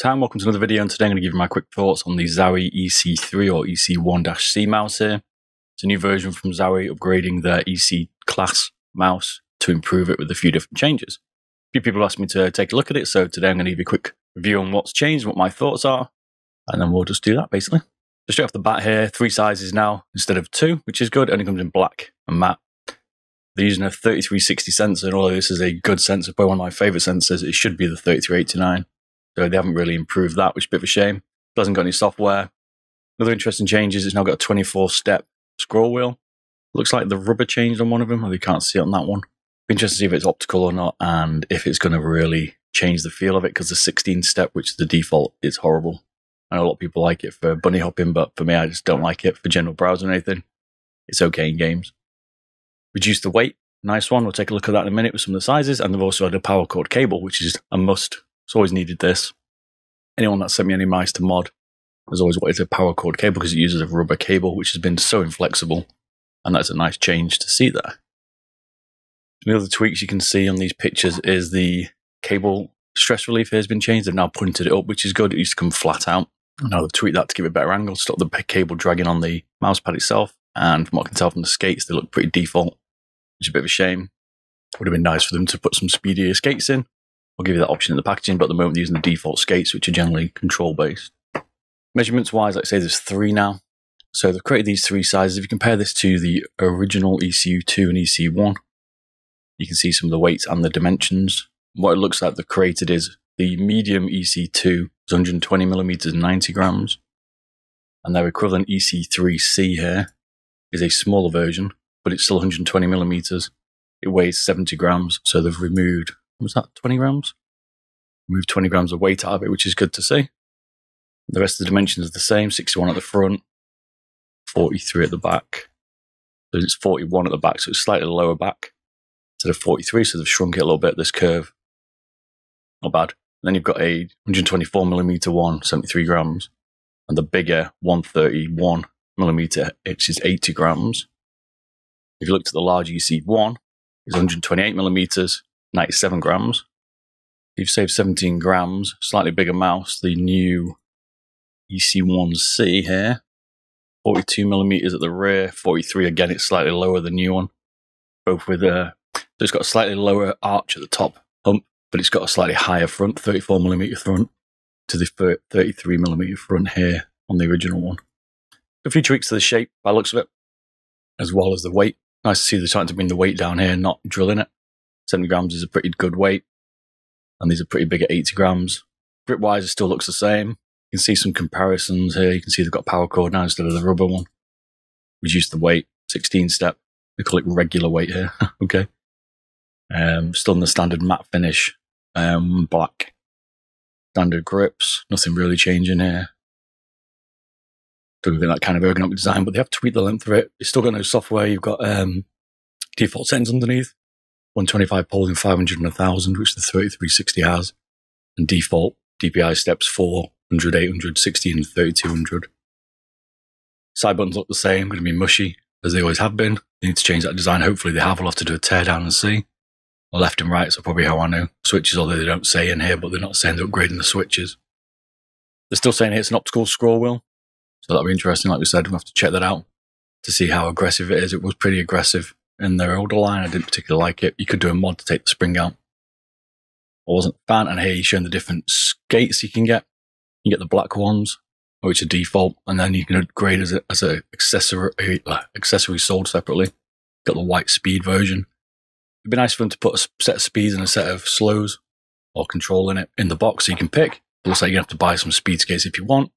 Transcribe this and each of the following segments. Time. Welcome to another video, and today I'm going to give you my quick thoughts on the Zowie EC3 or EC1-C mouse here. It's a new version from Zowie upgrading their EC class mouse to improve it with a few different changes. A few people asked me to take a look at it, so today I'm going to give you a quick review on what's changed, what my thoughts are, and then we'll just do that basically. Just straight off the bat here, 3 sizes now instead of 2, which is good, and it comes in black and matte. They're using a 3360 sensor, and although this is a good sensor, probably one of my favourite sensors, it should be the 3389. So they haven't really improved that, which is a bit of a shame. It hasn't got any software. Another interesting change is it's now got a 24-step scroll wheel. Looks like the rubber changed on one of them, although you can't see it on that one. Interesting to see if it's optical or not, and if it's going to really change the feel of it, because the 16-step, which is the default, is horrible. I know a lot of people like it for bunny hopping, but for me, I just don't like it for general browsing or anything. It's okay in games. Reduce the weight. Nice one. We'll take a look at that in a minute with some of the sizes. And they've also had a power cord cable, which is a must. It's always needed this. Anyone that sent me any mice to mod has always wanted a power cord cable because it uses a rubber cable, which has been so inflexible. And that's a nice change to see there. The other tweaks you can see on these pictures is the cable stress relief has been changed. They've now pointed it up, which is good. It used to come flat out. And now they've tweaked that to give it a better angle, stop the cable dragging on the mouse pad itself. And from what I can tell from the skates, they look pretty default, which is a bit of a shame. Would have been nice for them to put some speedier skates in. I'll give you that option in the packaging, but at the moment they're using the default skates, which are generally control-based. Measurements-wise, like I say, there's 3 now. So they've created these 3 sizes. If you compare this to the original ECU2 and ECU1, you can see some of the weights and the dimensions. What it looks like they've created is the medium EC2 is 120mm and 90 grams. And their equivalent EC3-C here is a smaller version, but it's still 120mm. It weighs 70 grams, so they've removed... was that 20 grams? Removed 20 grams of weight out of it, which is good to see. The rest of the dimensions are the same, 61 at the front, 43 at the back. So it's 41 at the back, so it's slightly lower back instead of 43, so they've shrunk it a little bit, this curve. Not bad. And then you've got a 124mm one, 73 grams, and the bigger 131mm, which is 80 grams. If you looked at the large EC1, it's 128mm. 97 grams. You've saved 17 grams. Slightly bigger mouse. The new EC1-C here. 42mm at the rear. 43 again. It's slightly lower than the new one. Both with a. So it's got a slightly lower arch at the top hump, but it's got a slightly higher front. 34mm front to the 33mm front here on the original one. A few tweaks to the shape by the looks of it, as well as the weight. Nice to see they're starting to bring the weight down here, not drilling it. 70 grams is a pretty good weight, and these are pretty big at 80 grams. Grip-wise, it still looks the same. You can see some comparisons here. You can see they've got power cord now instead of the rubber one. Reduce the weight, 16-step. They call it regular weight here, okay. Still in the standard matte finish, black. Standard grips, nothing really changing here. Doing that kind of ergonomic design, but they have tweaked the length of it. It's still got no software. You've got default settings underneath. 125 polling, 500 and 1000, which the 3360 has, and default DPI steps 400, 800, 60, and 3200. Side buttons look the same, going to be mushy, as they always have been. They need to change that design. Hopefully they have. We'll have to do a teardown and see. Or left and right, so probably how I know. Switches, although they don't say in here, but they're not saying they're upgrading the switches. They're still saying here it's an optical scroll wheel, so that'll be interesting. Like we said, we'll have to check that out to see how aggressive it is. It was pretty aggressive in their older line. I didn't particularly like it. You could do a mod to take the spring out. I wasn't a fan, and here you're showing the different skates you can get. You get the black ones, which are default, and then you can upgrade as a accessory sold separately. Got the white speed version. It'd be nice for them to put a set of speeds and a set of slows or control in it in the box so you can pick. It looks like you're going to have to buy some speed skates if you want.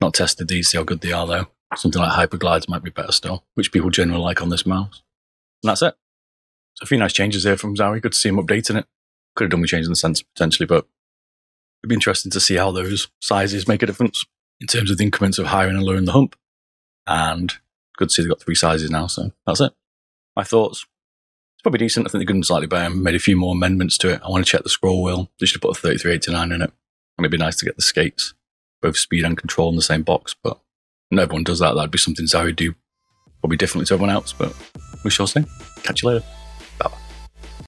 Not tested these, see how good they are though. Something like hyperglides might be better still, which people generally like on this mouse. And that's it. So a few nice changes here from Zowie. Good to see him updating it. Could have done with changing the sensor potentially, but it'd be interesting to see how those sizes make a difference in terms of the increments of higher and lowering the hump. And good to see they've got 3 sizes now, so that's it. My thoughts. It's probably decent. I think they could have done slightly better. Made a few more amendments to it. I want to check the scroll wheel. They should have put a 3389 in it. And it'd be nice to get the skates, both speed and control, in the same box, but no one does that. That'd be something Zowie would do probably differently to everyone else, but we shall see. Catch you later.